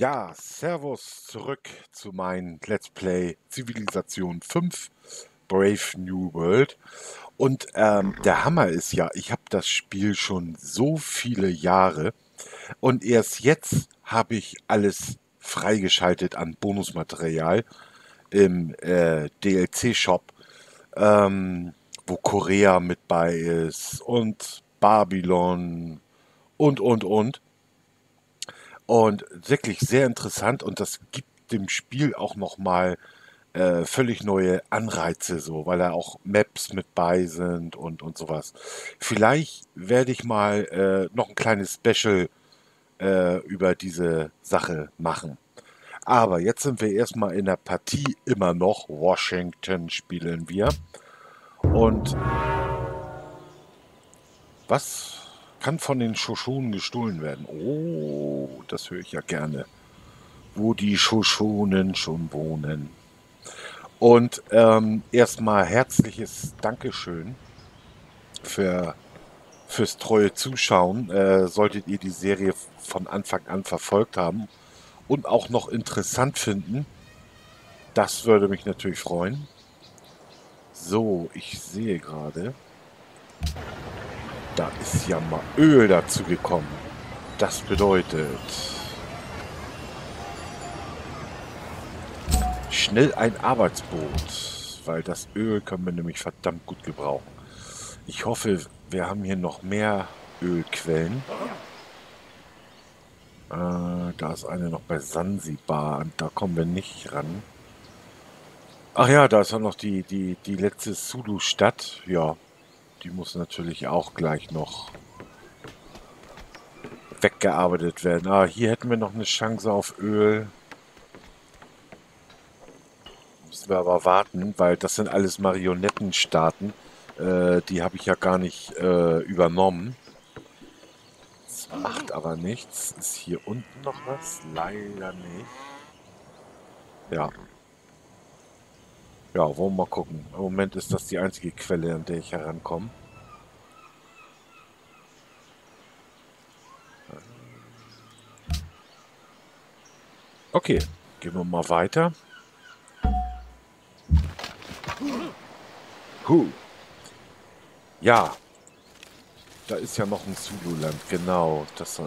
Ja, servus zurück zu meinem Let's Play Zivilisation 5, Brave New World. Und der Hammer ist ja, ich habe das Spiel schon so viele Jahre und erst jetzt habe ich alles freigeschaltet an Bonusmaterial im DLC-Shop, wo Korea mit bei ist und Babylon und. Und wirklich sehr interessant und das gibt dem Spiel auch nochmal völlig neue Anreize, so, weil da auch Maps mit bei sind und sowas. Vielleicht werde ich mal noch ein kleines Special über diese Sache machen. Aber jetzt sind wir erstmal in der Partie immer noch. Washington spielen wir. Und was kann von den Shoshonen gestohlen werden. Oh, das höre ich ja gerne. Wo die Shoshonen schon wohnen. Und erstmal herzliches Dankeschön fürs treue Zuschauen. Solltet ihr die Serie von Anfang an verfolgt haben und auch noch interessant finden, das würde mich natürlich freuen. So, ich sehe gerade, da ist ja mal Öl dazu gekommen. Das bedeutet, schnell ein Arbeitsboot, weil das Öl können wir nämlich verdammt gut gebrauchen. Ich hoffe, wir haben hier noch mehr Ölquellen. Da ist eine noch bei Sansibar und da kommen wir nicht ran. Ach ja, da ist ja noch die letzte Zulu-Stadt. Ja. Die muss natürlich auch gleich noch weggearbeitet werden. Ah, hier hätten wir noch eine Chance auf Öl. Müssen wir aber warten, weil das sind alles Marionettenstaaten. Die habe ich ja gar nicht übernommen. Das macht aber nichts. Ist hier unten noch was? Leider nicht. Ja. Ja, wollen wir mal gucken. Im Moment ist das die einzige Quelle, an der ich herankomme. Okay, gehen wir mal weiter. Huh. Ja, da ist ja noch ein Zulu-Land, genau.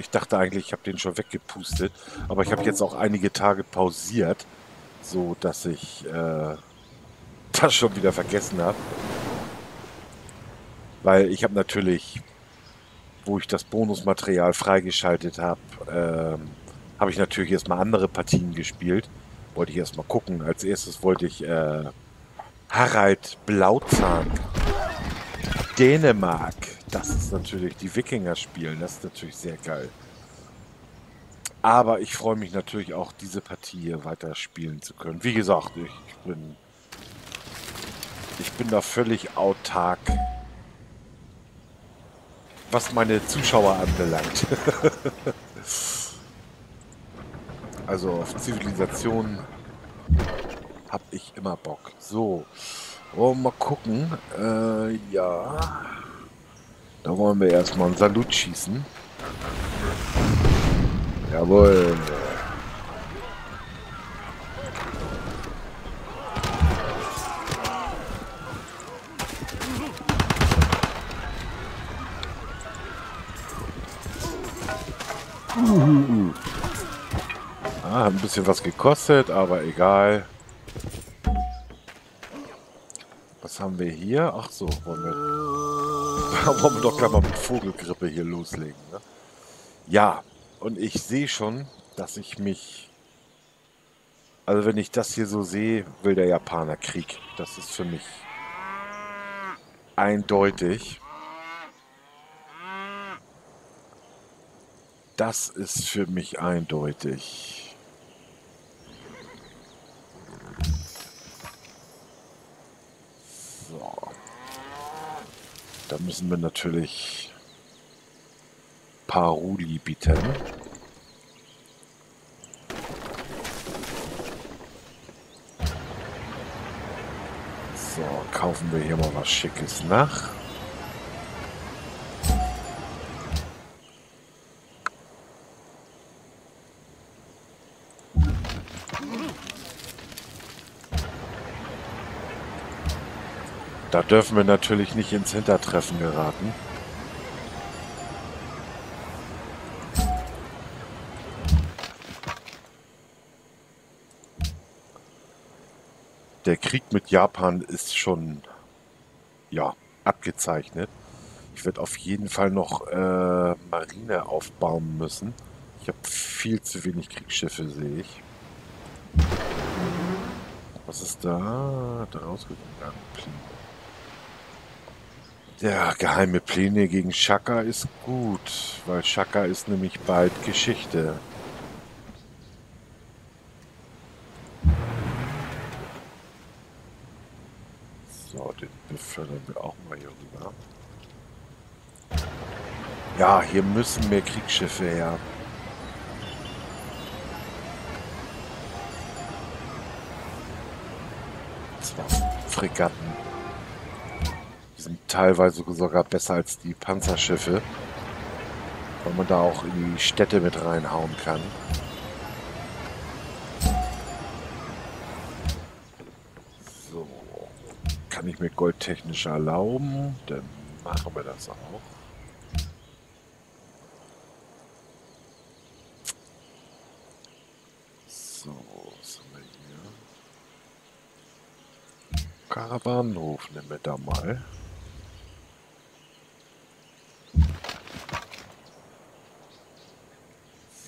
Ich dachte eigentlich, ich habe den schon weggepustet. Aber ich habe jetzt auch einige Tage pausiert, so dass ich das schon wieder vergessen habe, weil ich habe natürlich, wo ich das Bonusmaterial freigeschaltet habe, habe ich natürlich erstmal andere Partien gespielt, wollte ich erstmal gucken. Als erstes wollte ich Harald Blauzahn, Dänemark, das ist natürlich die Wikinger spielen, das ist natürlich sehr geil. Aber ich freue mich natürlich auch, diese Partie weiter spielen zu können. Wie gesagt, ich bin da völlig autark, was meine Zuschauer anbelangt. Also auf Zivilisation habe ich immer Bock. So, wollen wir mal gucken. Ja, da wollen wir erstmal einen Salut schießen. Jawohl. Ah, hat ein bisschen was gekostet, aber egal. Was haben wir hier? Ach so, wollen wir doch gleich mal mit Vogelgrippe hier loslegen. Ne? Ja, und ich sehe schon, dass ich mich... Also wenn ich das hier so sehe, will der Japaner Krieg. Das ist für mich eindeutig. Das ist für mich eindeutig. So. Da müssen wir natürlich Paroli bieten. So, kaufen wir hier mal was Schickes nach. Da dürfen wir natürlich nicht ins Hintertreffen geraten. Der Krieg mit Japan ist schon, ja, abgezeichnet. Ich werde auf jeden Fall noch Marine aufbauen müssen. Ich habe viel zu wenig Kriegsschiffe, sehe ich. Was ist da? Da rausgegangen. Der geheime Pläne gegen Shaka ist gut, weil Shaka ist nämlich bald Geschichte. So, den befördern wir auch mal hier rüber. Ja, hier müssen mehr Kriegsschiffe her. Und zwar Fregatten. Die sind teilweise sogar besser als die Panzerschiffe, weil man da auch in die Städte mit reinhauen kann. So. Kann ich mir goldtechnisch erlauben? Dann machen wir das auch. Karawanenhof nehmen wir da mal.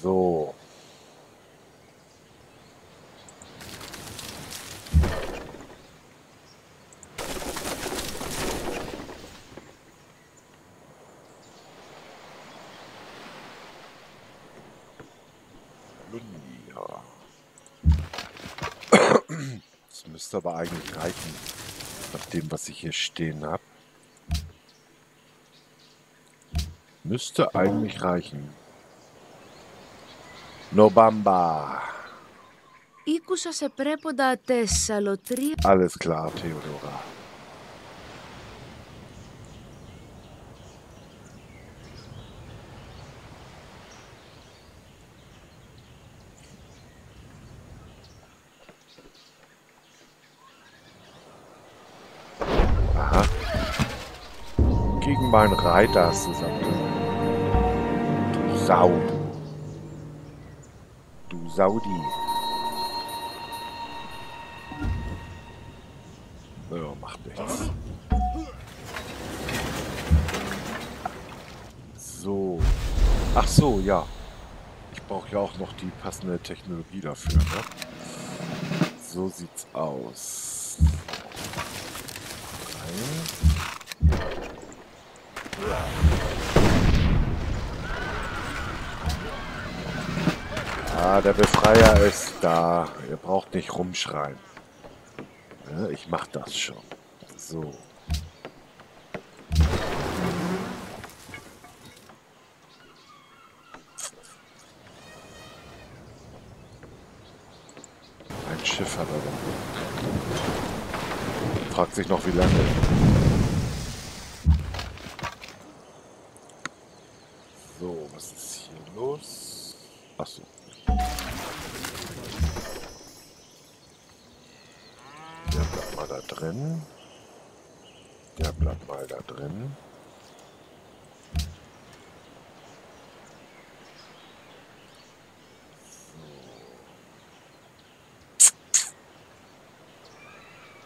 So. Das müsste aber eigentlich reichen. Nach dem, was ich hier stehen habe. Müsste eigentlich reichen. Nobamba. Alles klar, Theodora. Mein Reiter zusammen. Du Sau. Du Saudi. Ja, macht nichts. So. Ach so, ja. Ich brauche ja auch noch die passende Technologie dafür, ne? So sieht's aus. Eins. Ah, der Befreier ist da. Ihr braucht nicht rumschreien. Ja, ich mach das schon. So. Ein Schiff hat er da. Fragt sich noch, wie lange.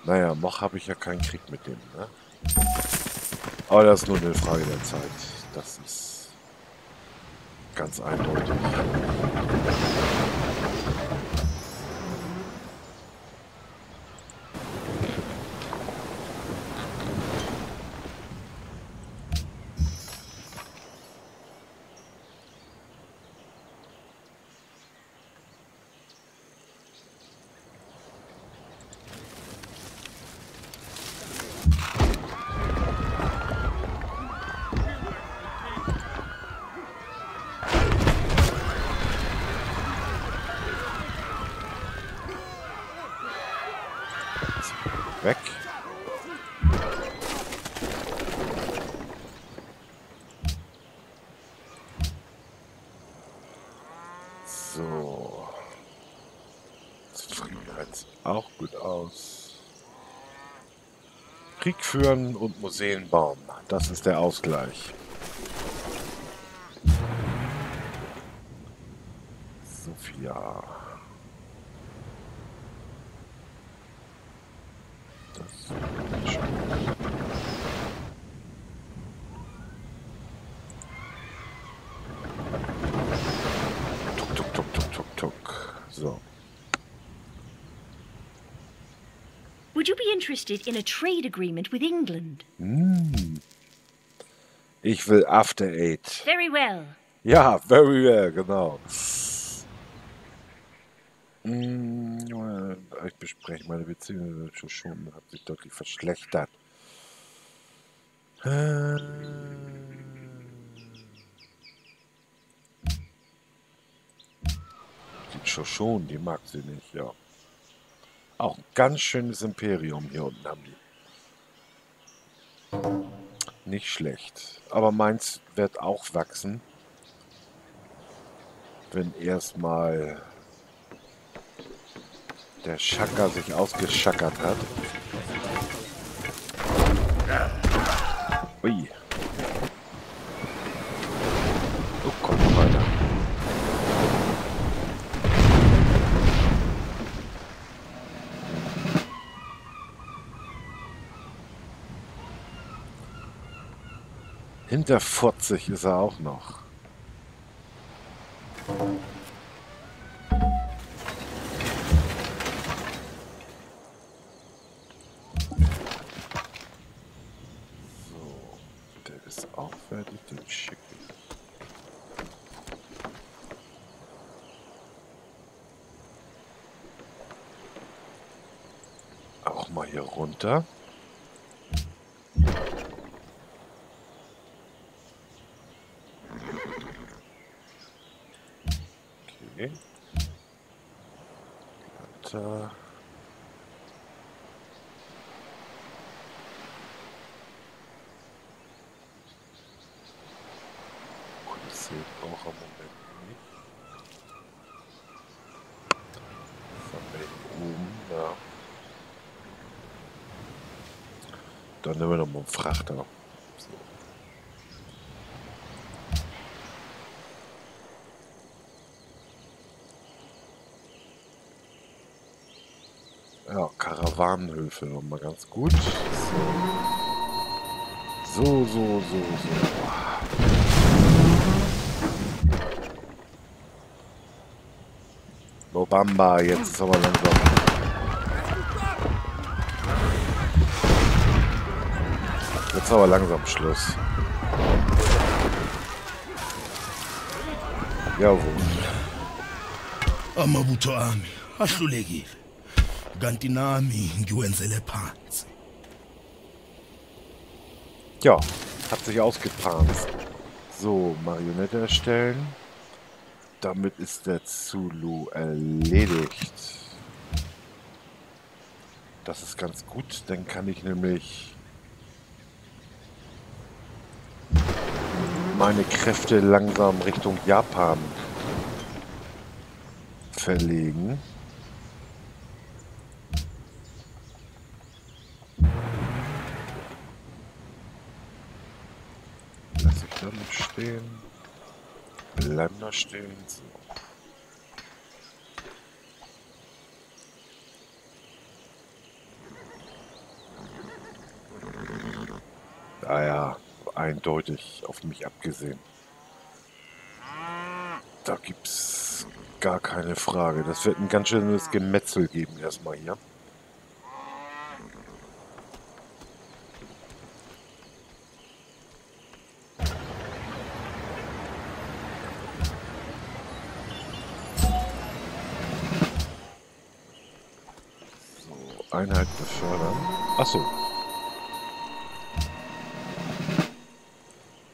Naja, noch habe ich ja keinen Krieg mit dem, ne? Aber das ist nur eine Frage der Zeit. Das ist ganz eindeutig. Weg. So. Das sieht auch gut aus. Krieg führen und Museen bauen. Das ist der Ausgleich. Sophia. Das schon. Tuk, tuk, tuk, tuk, tuk, tuk. So. Would you be interested in a trade agreement with England? Mm. Ich will After Eight. Very well. Ja, very well, genau. Ich bespreche meine Beziehung mit Shoshone, hat sich deutlich verschlechtert. Die Shoshone, die mag sie nicht, ja. Auch ein ganz schönes Imperium hier unten haben die. Nicht schlecht. Aber meins wird auch wachsen. Wenn erstmal der Shaka sich ausgeschackert hat. Ui. Oh, komm weiter. Hinter 40 ist er auch noch. So, der ist auch fertig, den schicke ich. Auch mal hier runter. Dann nehmen wir noch mal einen Frachter. So. Ja, Karawanenhöfe nochmal ganz gut. So, so, so, so. So, Bamba, jetzt ist aber langsam. Jetzt aber langsam Schluss. Jawohl. Amabuto ami, ahlulekile. Kanti nami ngiwenzele phansi. Ja, hat sich ausgepanzt. So, Marionette erstellen. Damit ist der Zulu erledigt. Das ist ganz gut, dann kann ich nämlich meine Kräfte langsam Richtung Japan verlegen. Lass ich da noch stehen. Bleib da stehen. So. Naja. Eindeutig auf mich abgesehen. Da gibt's gar keine Frage. Das wird ein ganz schönes Gemetzel geben erstmal hier. So, Einheit befördern. Achso.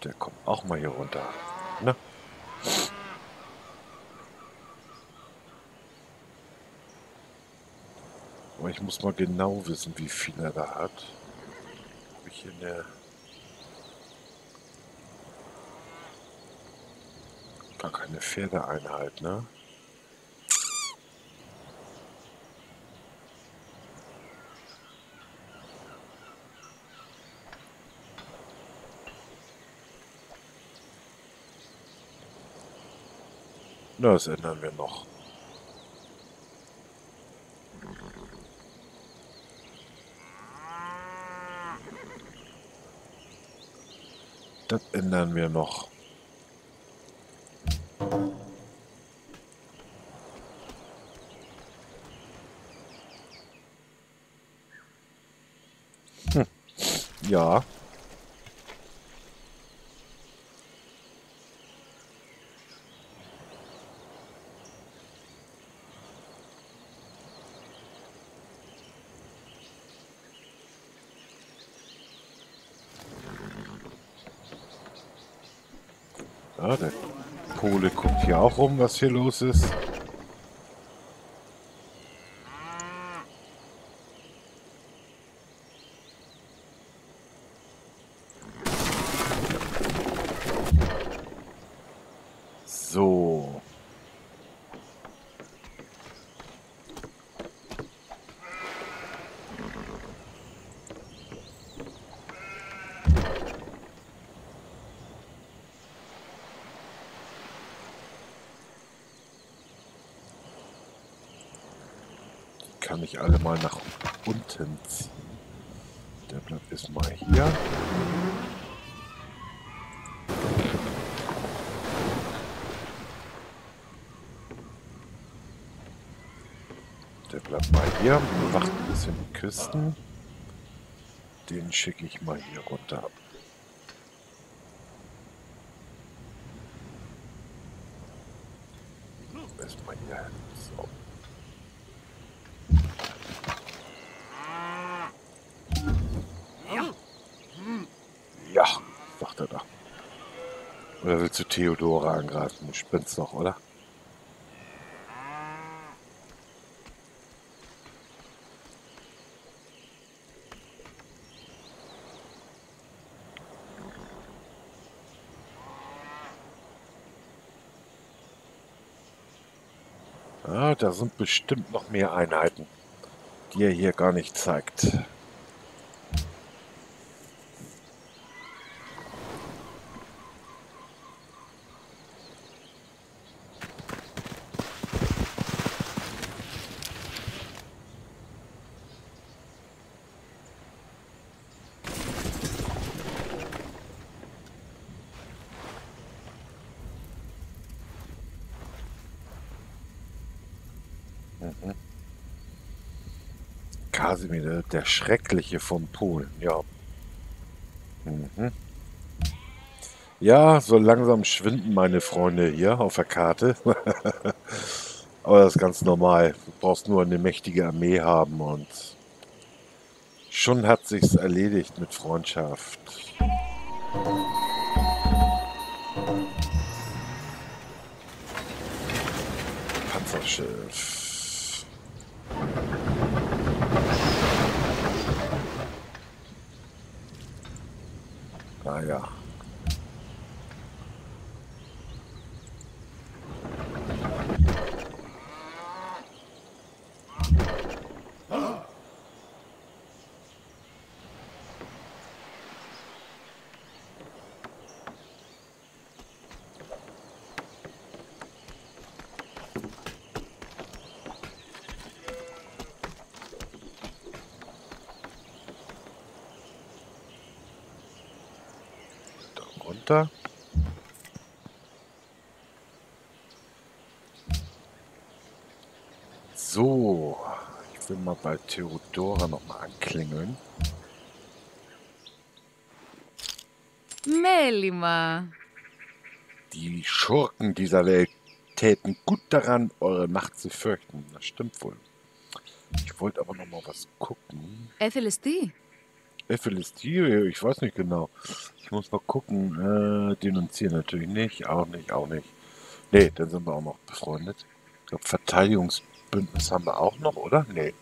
Der kommt auch mal hier runter. Na? Aber ich muss mal genau wissen, wie viel er da hat. Habe ich hier eine gar keine Pferdeeinheit, ne? Das ändern wir noch. Das ändern wir noch. Ja. Ja, der Pole guckt hier auch rum, was hier los ist. So. Kann ich alle mal nach unten ziehen. Der bleibt ist mal hier. Bleibt mal hier, bewacht ein bisschen die Küsten. Den schicke ich mal hier runter. Erstmal hier hin. So. Ja, sagt er da. Oder willst du Theodora angreifen? Du spinnst noch, oder? Ah, da sind bestimmt noch mehr Einheiten, die er hier gar nicht zeigt. Kasimir, der Schreckliche von Polen, ja. Mhm. Ja, so langsam schwinden meine Freunde hier auf der Karte. Aber das ist ganz normal. Du brauchst nur eine mächtige Armee haben und schon hat sich's erledigt mit Freundschaft. Panzerschiff. Ah ja. Da. So, ich will mal bei Theodora nochmal anklingeln. Melima. Die Schurken dieser Welt täten gut daran, eure Macht zu fürchten. Das stimmt wohl. Ich wollte aber nochmal was gucken. Ephelistie. Ephelistie, ich weiß nicht genau. Ich muss mal gucken, denunzieren natürlich nicht, auch nicht. Ne, dann sind wir auch noch befreundet. Ich glaube, Verteidigungsbündnis haben wir auch noch, oder? Ne.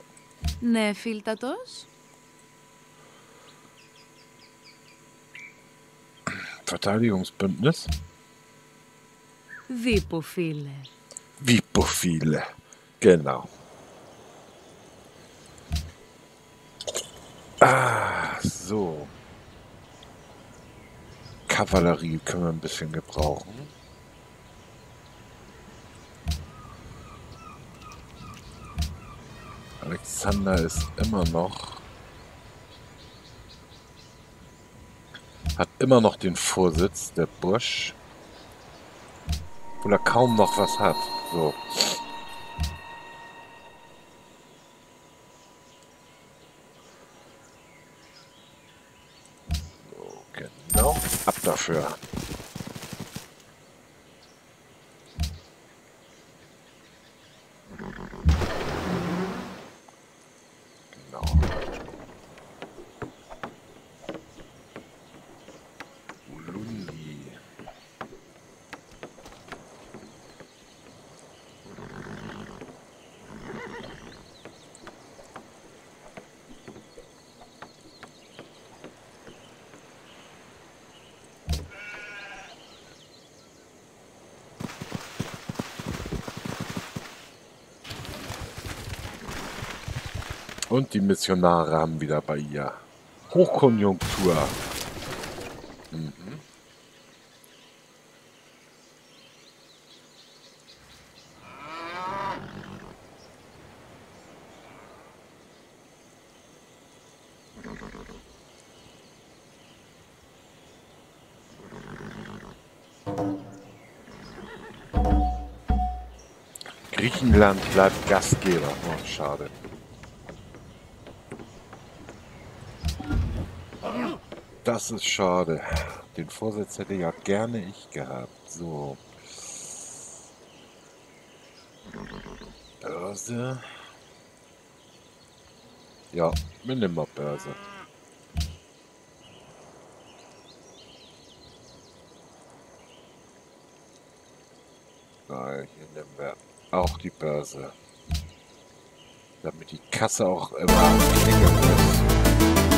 Ne, fehlt das? Verteidigungsbündnis? Vipophile. Vipophile, genau. Ah, so. Kavallerie können wir ein bisschen gebrauchen. Alexander ist immer noch... Hat immer noch den Vorsitz, der Bursch. Obwohl er kaum noch was hat. So. So, genau. Ab dafür. Und die Missionare haben wieder bei ihr Hochkonjunktur. Mhm. Griechenland bleibt Gastgeber. Oh, schade. Das ist schade. Den Vorsitz hätte ja gerne ich gehabt. So. Börse. Ja, wir nehmen mal Börse. Nein, hier nehmen wir auch die Börse. Damit die Kasse auch immer klingelt ist.